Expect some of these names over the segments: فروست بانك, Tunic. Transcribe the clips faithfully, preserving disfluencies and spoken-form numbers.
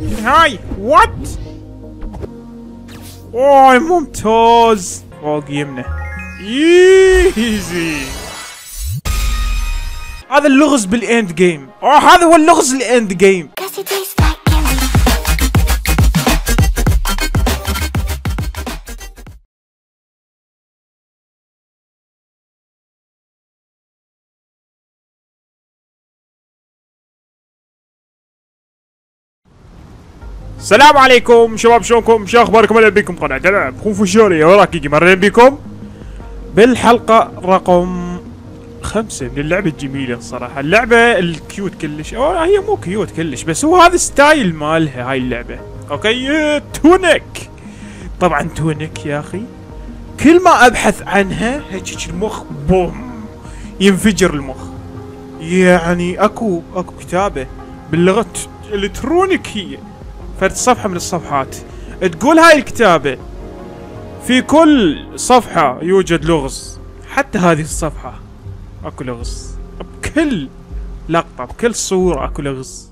هاي وات. اوه ممتاز، فوق يمنه. ايزي. هذا اللغز بالاند جيم. اوه هذا هو اللغز الاند جيم. السلام عليكم شباب، شلونكم؟ شو اخباركم؟ اهلا بكم قناة دلع بخوف وشوري وراك يجي. مرحبا بكم بالحلقة رقم خمسة من اللعبة الجميلة. الصراحة اللعبة الكيوت كلش، أو هي مو كيوت كلش بس هو هذا ستايل مالها هاي اللعبة. اوكي تونيك، طبعا تونيك يا اخي كل ما ابحث عنها هيك المخ بوم ينفجر المخ. يعني اكو اكو كتابة باللغة الالكترونيكية فرد صفحة من الصفحات تقول هاي الكتابة، في كل صفحة يوجد لغز. حتى هذه الصفحة اكو لغز، بكل لقطة بكل صورة اكو لغز.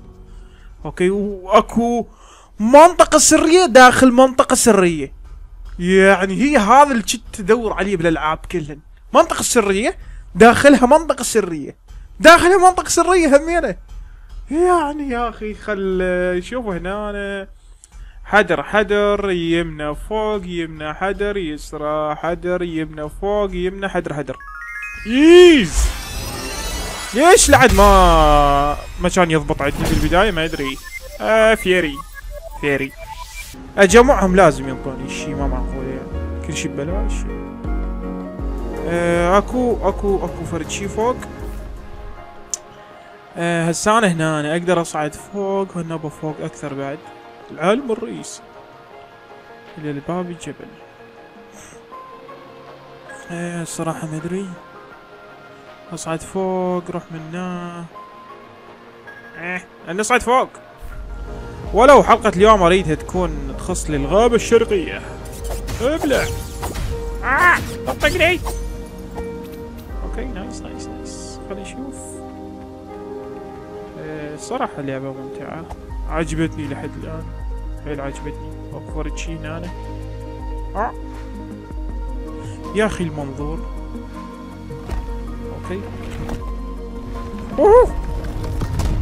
اوكي واكو منطقة سرية داخل منطقة سرية. يعني هي هذا اللي كنت تدور عليه بالالعاب كلهن، منطقة سرية داخلها منطقة سرية داخلها منطقة سرية همينة. يعني يا اخي خل شوفوا هنا أنا. حدر حدر يمنى فوق يمنى حدر يسرى حدر يمنى فوق يمنى حدر حدر. ايز ليش لعد ما ما كان يضبط عندي بالبدايه؟ ما ادري. آه فيري فيري اجمعهم لازم ينطوني شيء ما معقول، يعني كل شيء ببلاش. آه اكو اكو اكو فرد شي فوق. أه هسه انا هنا أنا اقدر اصعد فوق هالنبه فوق اكثر بعد. العالم الرئيسي الى الباب الجبل. أه الصراحه ما ادري، اصعد فوق روح منا. اه انا اصعد فوق. ولو حلقه اليوم اريدها تكون تخص لي الغابه الشرقيه. ابلع اه طقني. اوكي نايس نايس نايس. خلينا نشوف. صراحة لعبة ممتعة عجبتني لحد الآن، حيل عجبتني. أوفرت شي هنا آه. يا أخي المنظور. أوكي أوه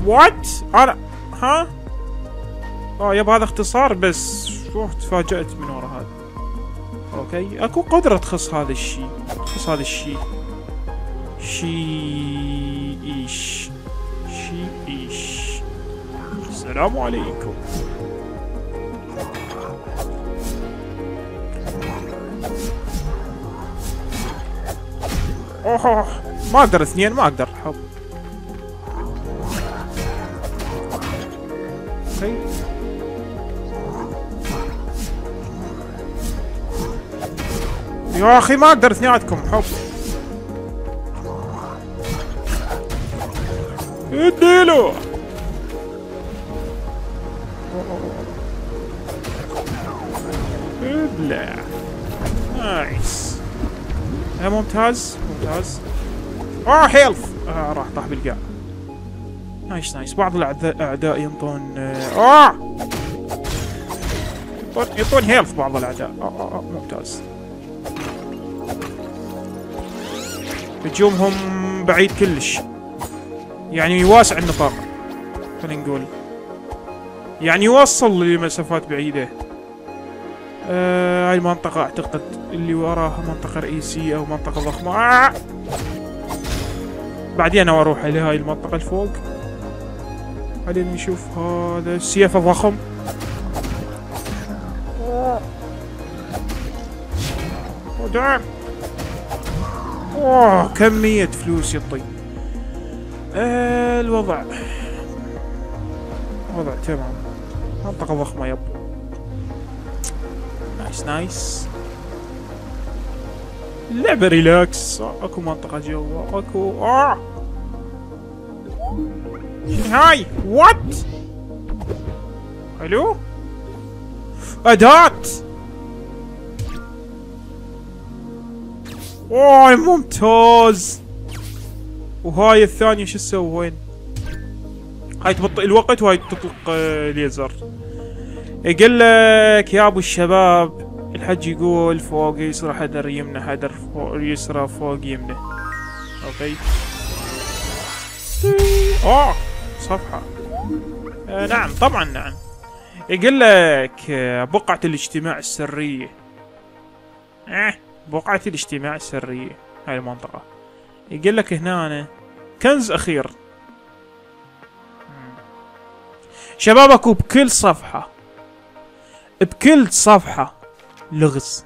وات أنا ها آه يب هذا اختصار بس. أوه تفاجأت من ورا هذا. أوكي أكو قدرة تخص هذا الشي، تخص هذا الشي شي إيش ايش. السلام عليكم. اوه ما اقدر اثنين، ما اقدر حب. اوكي يا اخي ما اقدر اثنيناتكم حب. اديله. ابلع نايس. ها ممتاز ممتاز. اه هيلث آه راح طاح بالقاع. نايس نايس. بعض الاعداء ينطون اه ينطون هيلث بعض الاعداء. اه اه ممتاز. هجومهم بعيد كلش، يعني واسع النطاق خلينا نقول، يعني يوصل لمسافات بعيدة. آه، هاي المنطقة اعتقد اللي وراها منطقة رئيسية او منطقة ضخمة. آه. بعدين اروح الى هاي المنطقة الفوق. خلينا نشوف هذا السيف ضخم. ودعم. اوه كمية فلوس يطي. الوضع وضع تمام، منطقة ضخمة يب. نايس نايس. اللعبة ريلاكس. اكو منطقة جوا اكو اه هاي وات. الو أداة. اوه ممتاز. وهاي الثانية شو تسوي وين؟ هاي تبطئ الوقت وهاي تطلق ليزر. يقول لك يا ابو الشباب، الحج يقول فوق يسرى حدر يمنى، حدر فوق يسرى فوق يمنى. اوكي. اوه صفحة. آه نعم طبعا نعم. يقول لك بقعة الاجتماع السرية. اه بقعة الاجتماع السرية هاي المنطقة. يقول لك هنا أنا كنز أخير. شباب اكو بكل صفحة، بكل صفحة لغز.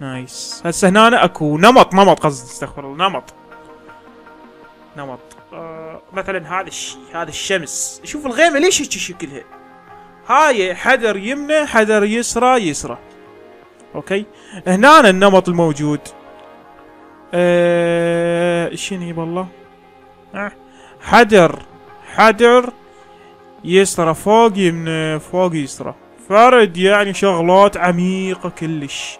نايس. هسه هنا اكو نمط، نمط قصدي استغفر الله، نمط نمط. آه مثلا هذا الشيء، هذا الشمس. شوف الغيمة ليش هيك شكلها. هاي حدر يمنى، حدر يسرى، يسرى. اوكي. هنا النمط الموجود. آه شنو هي والله؟ آه. حدر حدر يسرى فوق يمنى فوق يسرى. فرد يعني شغلات عميقة كلش.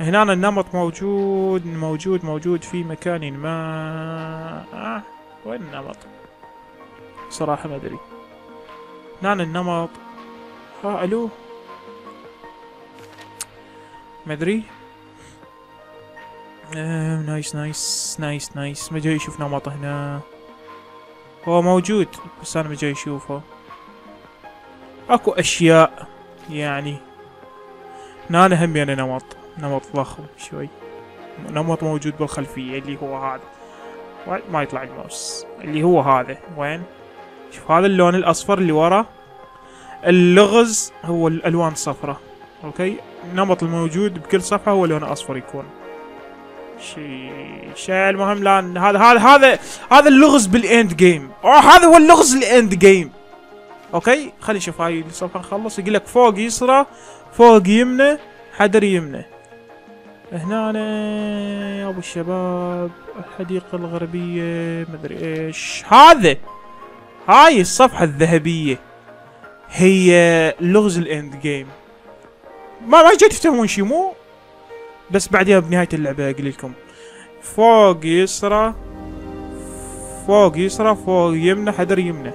هنا النمط موجود موجود موجود في مكان ما. آه. وين النمط؟ صراحة ما ادري. هنا النمط. ها الو. ما ادري. آه. نايس نايس نايس نايس. ما جاي يشوف نمطه هنا. هو موجود بس انا ما جاي اشوفه. اكو اشياء يعني. هنا انا هم يعني نمط، نمط ضخم شوي. نمط موجود بالخلفية اللي هو هذا. ما يطلع الماوس. اللي هو هذا، وين؟ شوف هذا اللون الاصفر اللي ورا. اللغز هو الالوان الصفراء. اوكي؟ النمط الموجود بكل صفحة هو لونه اصفر يكون. شيء شيء المهم لان هذا هذا هذا هذا اللغز بالاند جيم. اوه هذا هو اللغز الاند جيم. اوكي خلينا نشوف هاي الصفحه نخلص. يقول لك فوق يسرى فوق يمنى حدر يمنى. هنا أنا يا ابو الشباب الحديقه الغربيه مدري ايش هذا. هاي الصفحه الذهبيه هي لغز الاند جيم. ما ما جاي تفهمون شي مو بس بعدها بنهاية اللعبة اقول لكم. فوق يسرى فوق يسرى فوق يمنى حدر يمنى.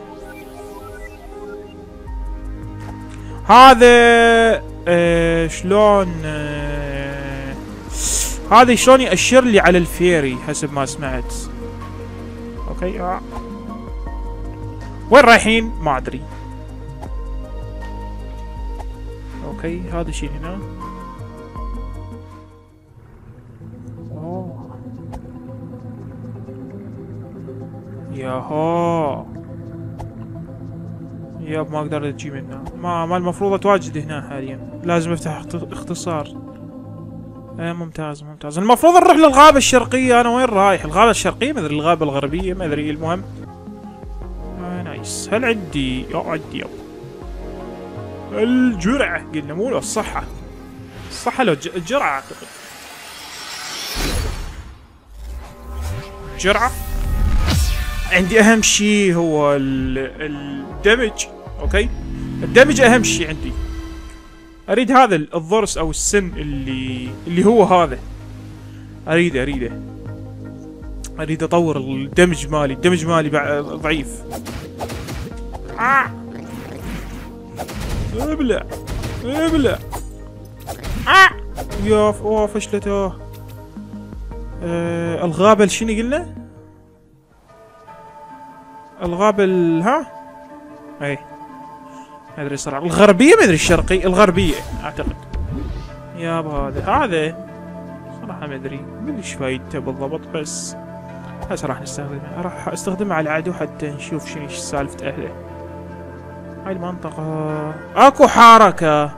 هذا آه شلون آه هذا شلون يأشر لي على الفيري حسب ما سمعت. اوكي آه. وين رايحين؟ ما ادري. اوكي هذا شي هنا. ياهو ياب ما اقدر اجي منها. ما ما المفروض اتواجد هنا حاليا. لازم افتح اختصار. آه ممتاز ممتاز. المفروض نروح للغابة الشرقية. انا وين رايح؟ الغابة الشرقية مدري الغابة الغربية ما ادري. المهم آه نايس. هل عندي يا عندي ياب الجرعة؟ قلنا مو لو الصحة. الصحة لو الجرعة اعتقد. جرعة عندي اهم شيء هو الدمج. اوكي الدمج اهم شيء عندي. اريد هذا الضرس او السن اللي اللي هو هذا. اريده اريده اريد اطور الدمج مالي. الدمج مالي ضعيف. آه. ابلع ابلع. آه. يا اوه فشلته. آه. الغابة شنو قلنا؟ الغابة ال ها؟ اي ما ادري صراحة. الغربية ما ادري الشرقية، الغربية اعتقد. ياب هذا هذا صراحة ما ادري ما ادري ايش فايدته بالضبط بس هسه راح نستخدمه. راح استخدمه على العدو حتى نشوف شنو سالفة اهله. هاي المنطقة اكو حركة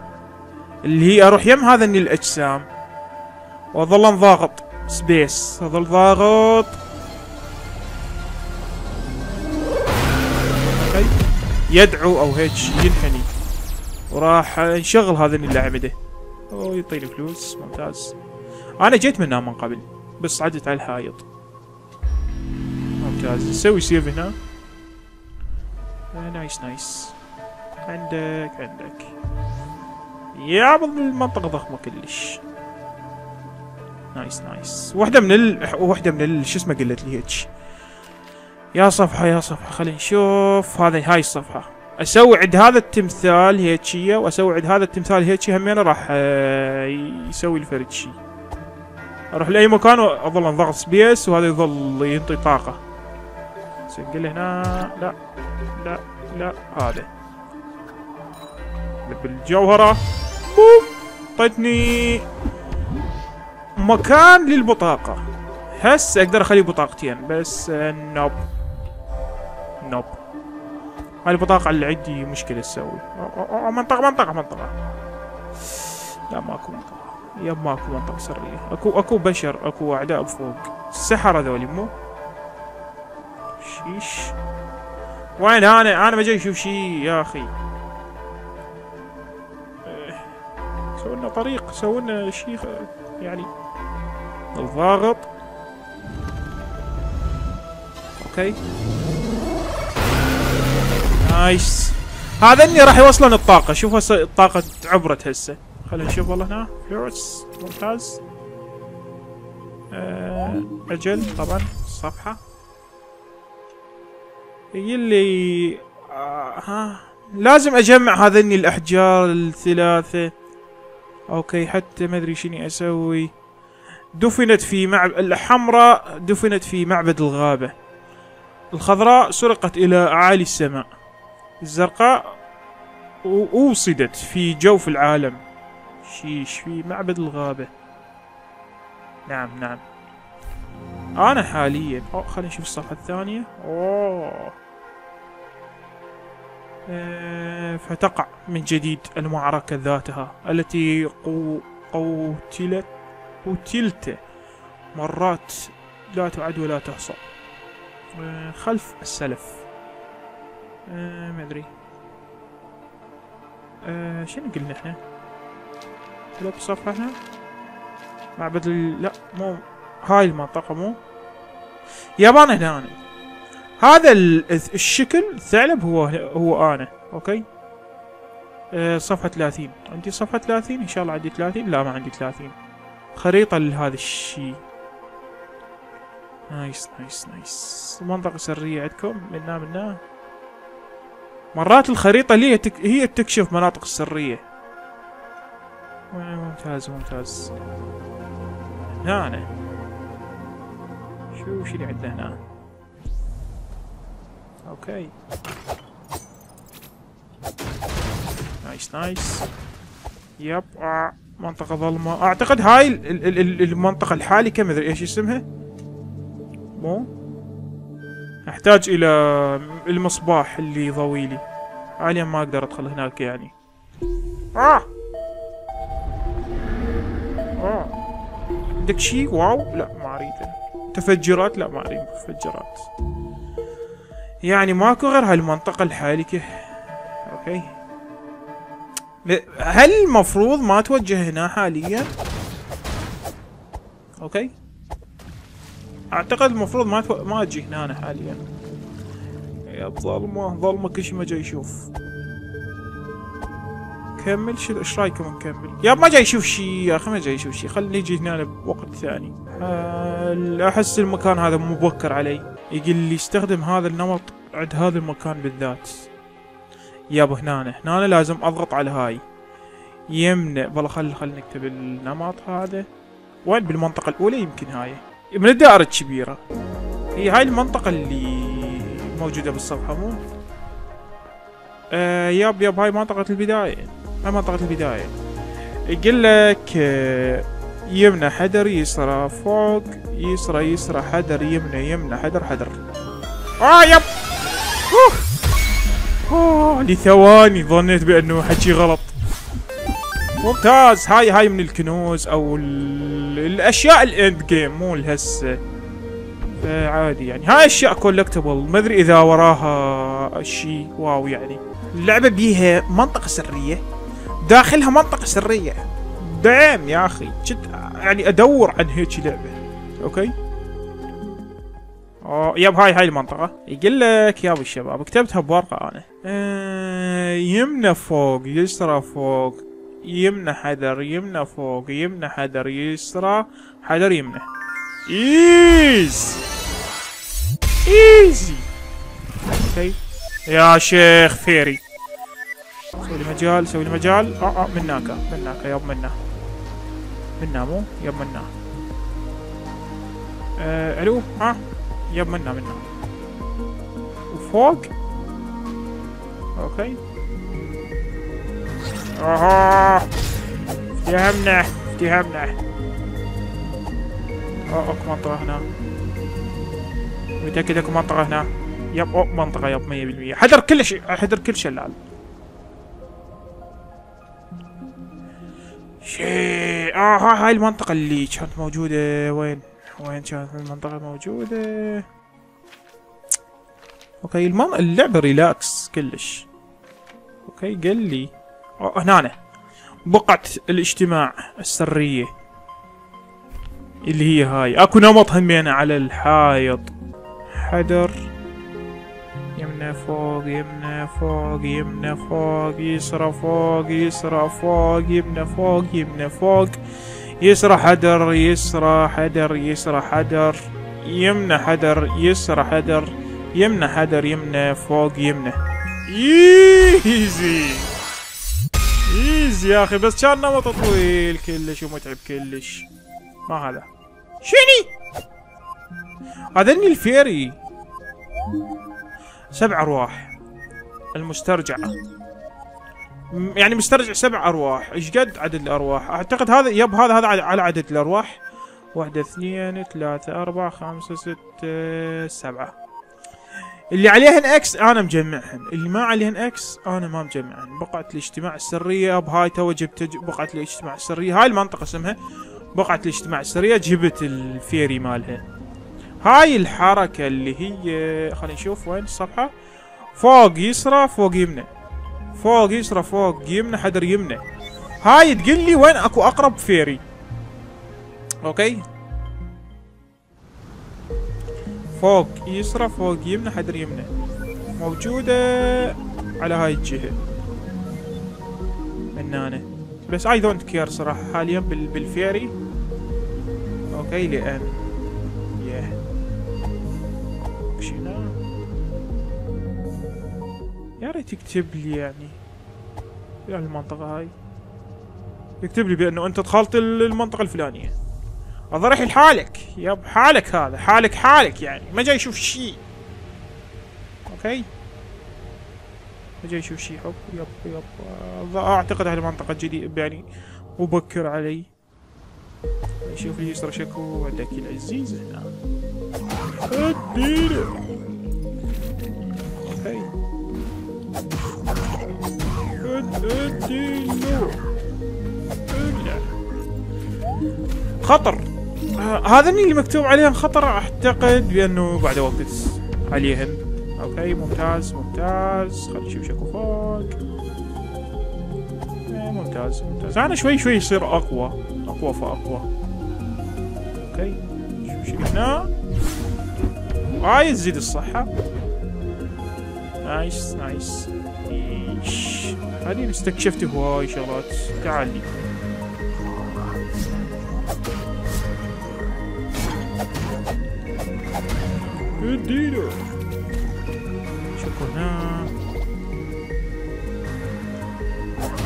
اللي هي اروح يم هذا الاجسام واظل انضاغط سبيس، اظل ضاغط. يدعو او هيك ينحني وراح نشغل هذا اللاعب ده. اوه يعطيني فلوس ممتاز. انا جيت منها من قبل بس عدت على الحائط. ممتاز نسوي سيف هنا. آه نايس نايس. عندك عندك يا المنطقة ضخمة كلش. نايس نايس. وحدة من ال وحدة من ال شو اسمه قلت لي هيك. يا صفحة يا صفحة خلينا نشوف. هذا هاي الصفحة اسوعد هذا التمثال هيجيه واسوعد هذا التمثال هيجي همينه راح يسوي الفرد شي. اروح لاي مكان واظل انضغط سبيس وهذا يظل ينطي طاقه. سجل هنا لا لا لا هذا بالجوهره بوم طتني مكان للبطاقه. هسه اقدر اخلي بطاقتين بس نوب نوب. هاي البطاقة اللي عندي مشكلة تسوي. منطقة منطقة منطقة. لا ماكو منطقة. يب ماكو منطقة سرية. اكو اكو بشر اكو اعداء بفوق. السحرة ذولي مو؟ شيش. وين انا انا بجي اشوف شي يا اخي. سووا لنا طريق سووا لنا شي يعني. الضاغط. اوكي. نايس. هذا اني راح يوصلون الطاقة، شوف هسه الطاقة عبرت هسه. خلينا نشوف والله هنا، فيروس، ممتاز. أه اجل طبعا، صفحة. يلي آه ها لازم اجمع هذني اني الاحجار الثلاثة. اوكي حتى ما ادري شني اسوي. دفنت في معبد الحمراء، دفنت في معبد الغابة. الخضراء سرقت إلى أعالي السماء. الزرقاء أوصدت في جوف العالم. شيش في معبد الغابة. نعم نعم. أنا حاليا أو خلينا نشوف الصفحة الثانية. أوه. أه فتقع من جديد المعركة ذاتها التي قو... قوتلت قتلت مرات لا تعد ولا تحصى. خلف السلف. أه ما ادري. أه شنو قلنا احنا؟ ثلاث صفحة احنا؟ معبد ال... لا مو هاي المنطقة مو؟ يابان هنا انا. هذا ال... الشكل الثعلب هو هو انا، اوكي؟ أه صفحة ثلاثين، عندي صفحة ثلاثين؟ ان شاء الله عندي ثلاثين، لا ما عندي ثلاثين. خريطة لهذا الشيء. نايس نايس نايس. منطقة سرية عندكم منا منا. مرات الخريطة هي هي تكشف مناطق السرية. ممتاز ممتاز. هنا أنا. شو شو اللي عندنا هنا؟ اوكي. نايس نايس. يب منطقة ظلمة. اعتقد هاي المنطقة الحالكة ما ادري ايش اسمها. مو احتاج الى المصباح اللي يضوي لي. حاليا ما اقدر ادخل هناك يعني. اه اه عندك شي واو؟ لا ما اريده. تفجرات؟ لا ما اريد متفجرات. يعني ماكو غير هالمنطقة الحالكة. اوكي هل المفروض ما اتوجه هنا حاليا؟ اوكي اعتقد المفروض ما تف... ما اجي هنا أنا حاليا. يا ظلمه ظلمه كل شيء ما جاي يشوف. كمل شو ايش رايكم نكمل؟ يا ما جاي يشوف شيء يا اخي ما جاي يشوف شيء، خليني اجي هنا بوقت ثاني. أه... احس المكان هذا مبكر علي، يقول لي استخدم هذا النمط عند هذا المكان بالذات. يابا هنا هنا لازم اضغط على هاي. يمنى والله خل خلينا نكتب النمط هذا. وين بالمنطقة الأولى يمكن هاي؟ من الدائرة الكبيرة. هي هاي المنطقة اللي موجودة بالصفحة مو؟ آه ياب ياب هاي منطقة البداية. هاي منطقة البداية. يقول لك آه يمنى حدر يسرى فوق يسرى يسرى حدر يمنى يمنى حدر حدر. آه ياب. أوه. أوه لثواني ظنيت بأنه حكي غلط. ممتاز. هاي هاي من الكنوز او الاشياء الاند جيم مو لهسه. فعادي يعني هاي اشياء كولكتبل ما ادري اذا وراها شيء واو يعني. اللعبه بيها منطقه سريه داخلها منطقه سريه. دعم يا اخي جد يعني ادور عن هيك لعبه. اوكي اه ياب هاي هاي المنطقه. يقول لك ياب الشباب كتبتها بورقه انا. آه يمنى فوق يسرى فوق يمنى حدر يمنى فوق يمنى حدر يسرى حدر يمنى. ايز ايزي. اوكي يا شيخ فيري. سوي لي مجال، سوي لي مجال. اه اه مناك مناك ياب منا. منا مو؟ ياب منا. آه الو ها؟ ياب منا منا. وفوق؟ اوكي. اها اتهمنا اتهمنا. اه اكو منطقة هنا. متأكد اكو منطقة هنا. يب أو منطقة يب مية بالمية. حذر كل شيء، حذر كل شلال. شيء اه هاي المنطقة اللي كانت موجودة. وين؟ وين كانت المنطقة موجودة؟ اوكي المنطقة اللعبة ريلاكس كلش. اوكي قال لي اه هنا بقعة الاجتماع السرية اللي هي هاي. اكو نمط همينة على الحائط. حذر يمنا فوق يمنا فوق يمنا فوق يسرى فوق يسرى فوق يمنا فوق يمنا فوق يسرى حدر يسرى حدر يسرى حدر يمنا حدر يسرى حدر يمنا حدر يمنا فوق يمنا. ايزي ايزي يا اخي، بس كان نمط طويل كلش ومتعب كلش. ما هذا شني؟ هذني الفيري. سبع ارواح المسترجعة، يعني مسترجع سبع ارواح. ايش قد عدد الارواح؟ اعتقد هذا يب هذا هذا على عدد الارواح. واحدة اثنين ثلاثة أربعة خمسة ستة سبعة. اللي عليهن اكس انا مجمعهن، اللي ما عليهن اكس انا ما مجمعهن. بقعة الاجتماع السرية بهاي تو جبت بقعة الاجتماع السرية. هاي المنطقة اسمها بقعة الاجتماع السرية. جبت الفيري مالها. هاي الحركة اللي هي خلينا نشوف وين الصفحة. فوق يسرى فوق يمنى، فوق يسرى فوق يمنى حدر يمنى. هاي تقول لي وين اكو اقرب فيري. اوكي فوق يسرى فوق يمنى حدر يمنى موجودة على هاي الجهة منانة. بس اي دونت كير صراحة حاليا بالفيري. اوكي لان يا ريت يكتب لي يعني في المنطقة هاي، يكتب لي بأنه أنت دخلت المنطقة الفلانية. أضرح لحالك ياب، حالك هذا حالك حالك يعني ما جاي يشوف شيء. أوكي ما جاي يشوف شيء. حب ياب ياب أعتقد هاي المنطقة جديدة يعني مبكر علي. يشوف لي يسرى شكو عندك العزيزة هنا. اديله. أوكي اديله. ابلع خطر. هذني اللي مكتوب عليهم خطر اعتقد بانه بعد وقت عليهم. اوكي ممتاز ممتاز. خلينا نشوف شكو فوق. ممتاز ممتاز. انا شوي شوي يصير اقوى اقوى فاقوى. اوكي شوف شو هنا. هاي تزيد الصحة. نايس نايس. ايش هذي؟ استكشفت هواي شغلات. تعال لي اديله. شكرا.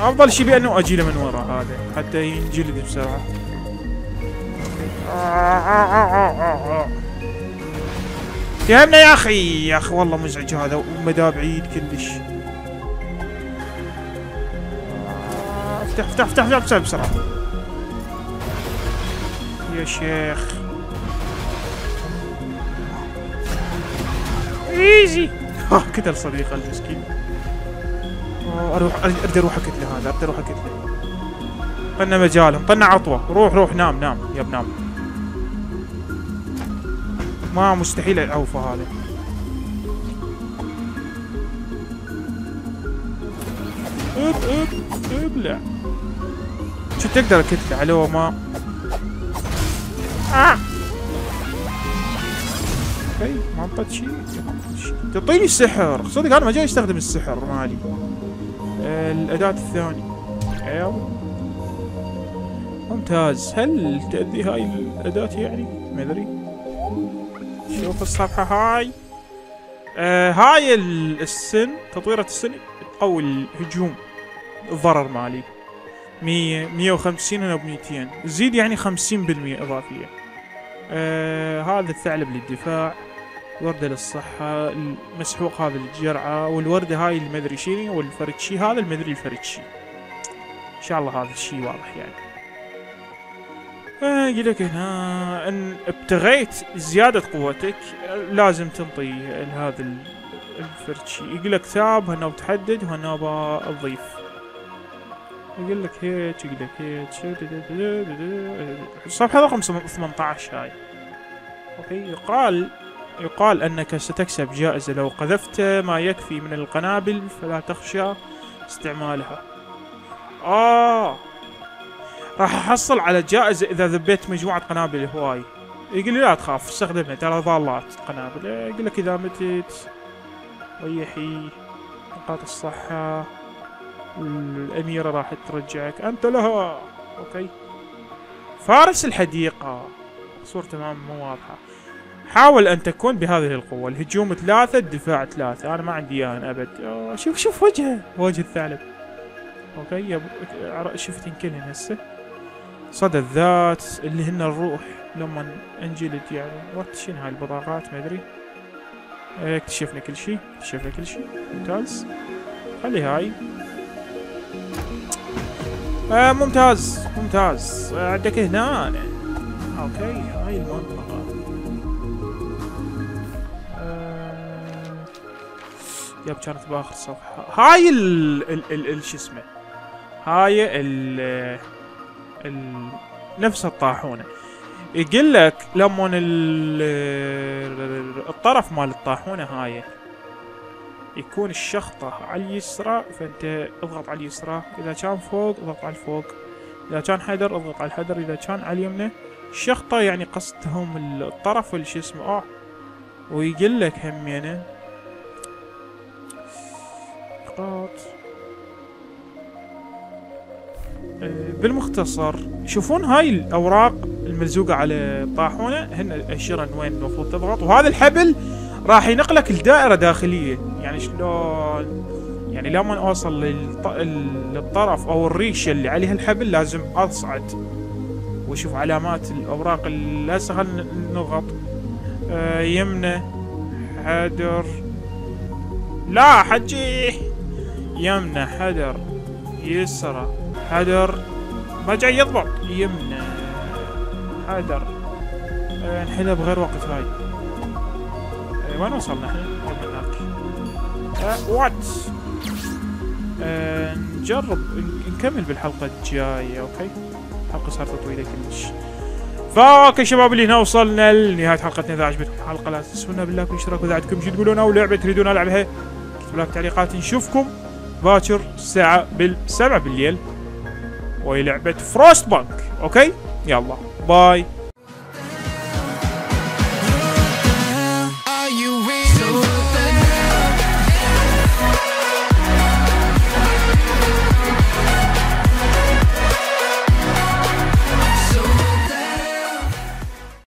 افضل شي بانه اجيله من ورا هذا حتى ينجلد بسرعة. اتهمنا يا اخي. يا اخي والله مزعج هذا ومدى بعيد كلش. افتح افتح افتح افتح بسرعة بسرعة يا شيخ. ايزي. قتل صديقه المسكين. اروح اريد اروح اقتله هذا، اريد اروح اقتله. طنا مجالهم، طنا عطوه. روح روح نام نام ياب نام. ما مستحيل العوفه هذا. اب اب ابلع. شو تقدر كتله علو ما. اه اوكي ما انطت شيء. تعطيني السحر صدق. انا ما جاي استخدم السحر مالي. الاداة الثانية ايوه ممتاز. هل تأذي هاي الاداة يعني؟ ما ادري. شوف الصفحة هاي. آه هاي السن، تطويرة السن تقوي الهجوم، الضرر مالي مية مية وخمسين هنا بميتين، زيد يعني خمسين بالمية اضافية. آه هذا الثعلب للدفاع، وردة للصحة، المسحوق هذا الجرعة، والوردة هاي المدري شيني، والفرتشي هذا المدري الفرتشي. ان شاء الله هذا الشيء واضح يعني. اقول لك هنا ان ابتغيت زيادة قوتك لازم تنطي لهذا الفرتشي، يقول لك ثاب هنا وتحدد وهنا بضيف. يقول لك هيك يقول لك هيك صفحة رقم ثمانية عشر هاي. اوكي، يقال يقال انك ستكسب جائزة لو قذفت ما يكفي من القنابل فلا تخشى استعمالها. آه راح احصل على جائزة اذا ذبيت مجموعة قنابل هواي. يقول لي لا تخاف استخدمها ترى ضالات قنابل. يقول لك اذا متت ريحي نقاط الصحة، الاميرة راح ترجعك انت لها. اوكي، فارس الحديقة صورته مو واضحة. حاول ان تكون بهذه القوة، الهجوم ثلاثة الدفاع ثلاثة، انا ما عندي اياها ابد. شوف شوف وجهه، وجه الثعلب. اوكي شفت يمكن هسه صدى الذات اللي هن الروح لما انجلد يعني. وات شنو هاي البطاقات ما ادري. اكتشفنا كل شيء، اكتشفنا كل شيء ممتاز. خلي هاي. آه ممتاز ممتاز. آه عندك هنا. اوكي هاي المنطقة. آه ياب كانت باخر صفحة. هاي ال شو اسمه، هاي ال نفس الطاحونة. يقول لك لما الطرف مال الطاحونة هاي يكون الشخطة على اليسرى فانت اضغط على اليسرى، اذا كان فوق اضغط على الفوق، اذا كان حدر اضغط على الحدر، اذا كان على اليمنى الشخطة يعني قصدهم الطرف ولا شو اسمه. اه ويقول لك همينه نقاط. بالمختصر شوفون هاي الاوراق الملزوقة على الطاحونة هن الاشرن وين المفروض تضغط، وهذا الحبل راح ينقلك لدائرة داخلية. يعني شلون يعني لما اوصل للط... للطرف او الريشة اللي عليها الحبل لازم اصعد واشوف علامات الاوراق اللي هسه. خلنا نضغط آه يمنى حدر، لا حجي يمنى حدر يسرى حدر، ما جاي يضبط يمنى حدر. آه نحلها بغير وقت هاي. وين وصلنا احنا؟ أه وات أه نجرب نكمل بالحلقة الجاية. اوكي الحلقة صارت طويلة كلش. فاوكي شباب اللي هنا وصلنا لنهاية حلقتنا. اذا عجبتكم الحلقة لا تنسونا باللايك والاشتراك، واذا عندكم شي تقولون او لعبة تريدون العبها اكتبوا لها بالتعليقات. نشوفكم باكر الساعة بالسبعة بالليل وهي لعبة فروست بانك. اوكي يلا باي.